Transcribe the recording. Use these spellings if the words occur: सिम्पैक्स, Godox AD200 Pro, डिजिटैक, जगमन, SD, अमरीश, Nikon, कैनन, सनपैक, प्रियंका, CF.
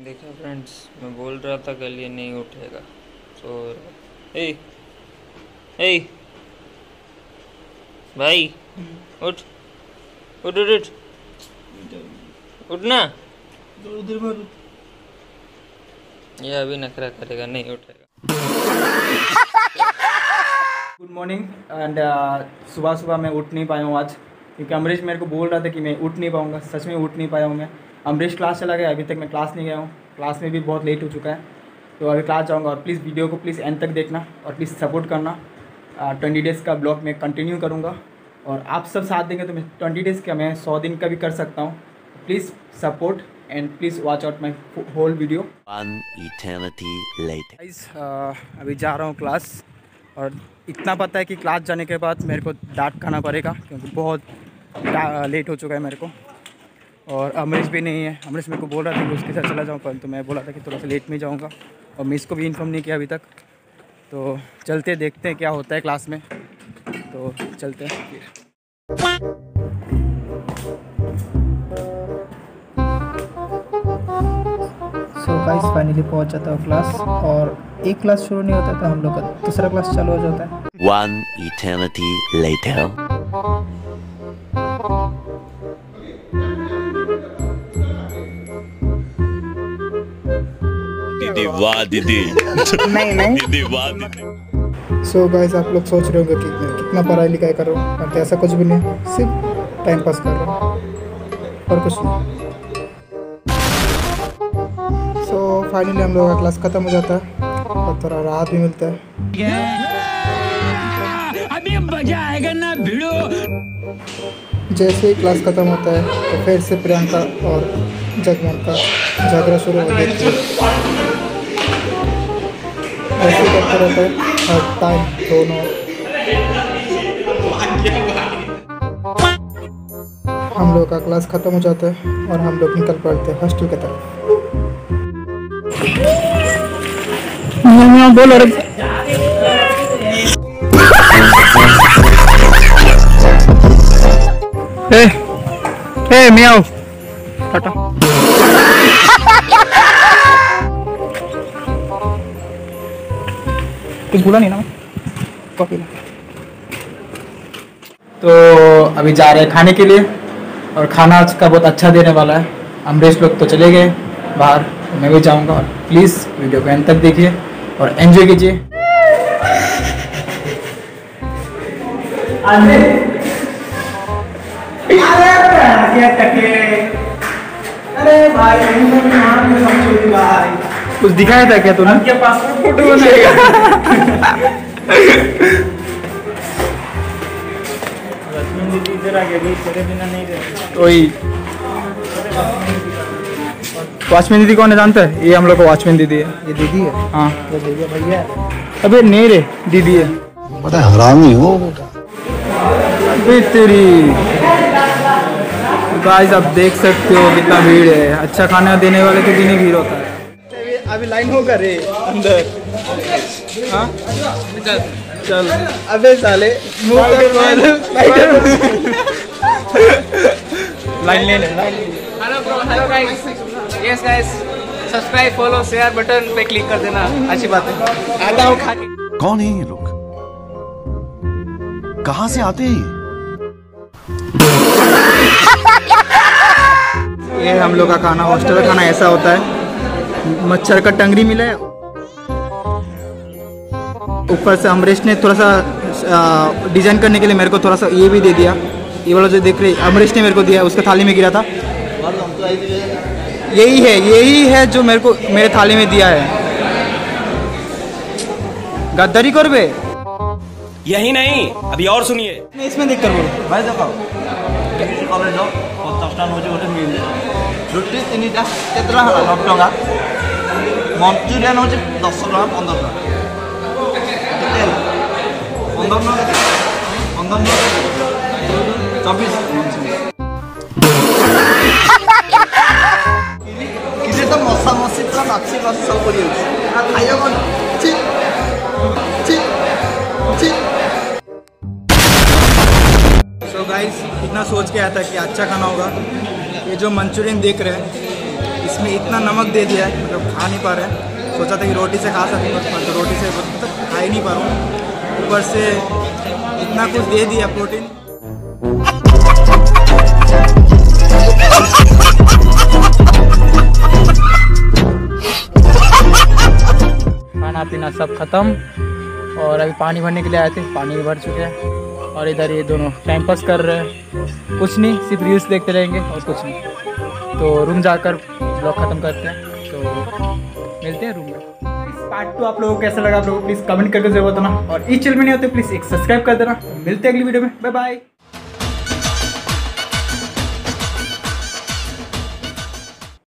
देखा फ्रेंड्स, मैं बोल रहा था कल ये नहीं उठेगा। सो ए ए भाई उठ उठ उठ उठ उठना, ये अभी नखरा करेगा, नहीं उठेगा। गुड मॉर्निंग एंड सुबह सुबह मैं उठ नहीं पाया हूँ आज, क्योंकि अमरीश मेरे को बोल रहा था कि मैं उठ नहीं पाऊँगा। सच में उठ नहीं पाया हूँ मैं। अमरीश क्लास चला गया, अभी तक मैं क्लास नहीं गया हूँ, क्लास में भी बहुत लेट हो चुका है, तो अभी क्लास जाऊँगा। और प्लीज़ वीडियो को प्लीज़ एंड तक देखना और प्लीज़ सपोर्ट करना। 20 डेज़ का ब्लॉग मैं कंटिन्यू करूँगा और आप सब साथ देंगे तो मैं 20 डेज़ का, मैं 100 दिन का भी कर सकता हूँ। Please support and please watch out my whole video. अभी जा रहा हूँ क्लास, और इतना पता है कि क्लास जाने के बाद मेरे को डांट खाना पड़ेगा, क्योंकि बहुत लेट हो चुका है मेरे को। और अमरीश भी नहीं है, अमरीश मेरे को बोल रहा था कि उसके साथ चला जाऊँ, पर तो मैं बोला था कि थोड़ा सा लेट में जाऊँगा, और मिस को भी इन्फॉर्म नहीं किया अभी तक। तो चलते देखते हैं क्या होता है क्लास में, तो चलते हैं फिर। सो गाइस फाइनली पहुँच जाता है क्लास, और एक क्लास शुरू नहीं होता तो हम लोग का दूसरा क्लास चालू हो जाता है। 1 eternity later नहीं। सो गाइस आप लोग सोच रहे होंगे कि कितना पढ़ाई लिखाई कर रहा हूँ, पर ऐसा कुछ भी नहीं, सिर्फ टाइम पास कर रहा हूँ और कुछ नहीं। सो फाइनली हम लोगों का क्लास खत्म हो जाता है और थोड़ा राहत भी मिलता है। अभी मजा आएगा ना भिड़ो। जैसे ही क्लास खत्म होता है तो फिर से प्रियंका और जगमन का झगड़ा शुरू हो जाता है। ऐसे करते रहते हैं और टाइम दोनों। हम लोग का क्लास खत्म हो जाता है और हम लोग निकल पड़ते हैं हॉस्टल की तरफ। बोलो ए, ए, मियाओ टाटा। कुछ बोला नहीं ना कॉफी। तो अभी जा रहे हैं खाने के लिए, और खाना आज का बहुत अच्छा देने वाला है। अमरीश लोग तो चले गए बाहर, मैं भी जाऊंगा। और प्लीज़ वीडियो को एंड तक देखिए और एंजॉय कीजिए। अरे कुछ दिखाया था क्या तूने? आपके पास फोटो बनाएगा। रश्मि दीदी इधर आ गया, तेरे बिना नहीं रहती। वही वॉचमैन दीदी कौन है, जानता है? ये हम लोग को वॉचमैन दीदी है। ये दीदी है? हाँ ये दीदी भैया। अबे नहीं रे, दीदी है। पता है हरामी हो अबे तेरी। गाइस आप देख सकते हो कितना भीड़ है। अच्छा खाना देने वाले के दिन ही भीड़ होता है। अभी लाइन होगा रे अंदर। हाँ चल अबे साले लाइन ले ले। Hello guys, yes guys, subscribe follow share button पे क्लिक कर देना। अच्छी बात है। आता हूँ खा के। कौन है ये लोग, कहाँ से आते हैं? ये हम लोग का खाना, हॉस्टल का खाना ऐसा होता है। मच्छर का टंगरी मिला है, ऊपर से अमरीश ने थोड़ा सा डिजाइन करने के लिए मेरे को थोड़ा सा ये भी दे दिया। ये वाला जो देख रहे अमरीश ने मेरे को दिया, उसके थाली में गिरा था। यही है जो मेरे को मेरे थाली में दिया है। गद्दारी कर बे। यही नहीं, अभी और सुनिए। मैं इसमें देख कर बोलूं भाई, दिखाओ रुटी 3टा कितना है? 9 टका। मंचूरियन हो 10 टका 15 टका। 15 24 किसी तो मसा मसी पूरा नाची नाच सब पड़ी होती। सो गाइस इतना सोच के आया था कि अच्छा खाना होगा। ये जो मंचूरियन देख रहे हैं, इसमें इतना नमक दे दिया है, मतलब खा नहीं पा रहे हैं। सोचा था कि रोटी से खा सकूँ, पर रोटी से मतलब खा ही नहीं पा रहा हूँ। ऊपर से इतना कुछ दे दिया प्रोटीन। खाना पीना सब खत्म, और अभी पानी भरने के लिए आए थे, पानी भी भर चुके हैं। और इधर ये दोनों टाइम पास कर रहे हैं, कुछ नहीं, सिर्फ रील्स देखते रहेंगे और कुछ नहीं। तो रूम जाकर ब्लॉग ख़त्म करते हैं, तो मिलते हैं रूम में। पार्ट 2 आप लोगों को कैसा लगा, आप लोगों को प्लीज़ कमेंट करके जरूर बताना, और इस चैनल में नहीं होते प्लीज़ एक सब्सक्राइब कर देना। मिलते हैं अगली वीडियो में, बाय बाय।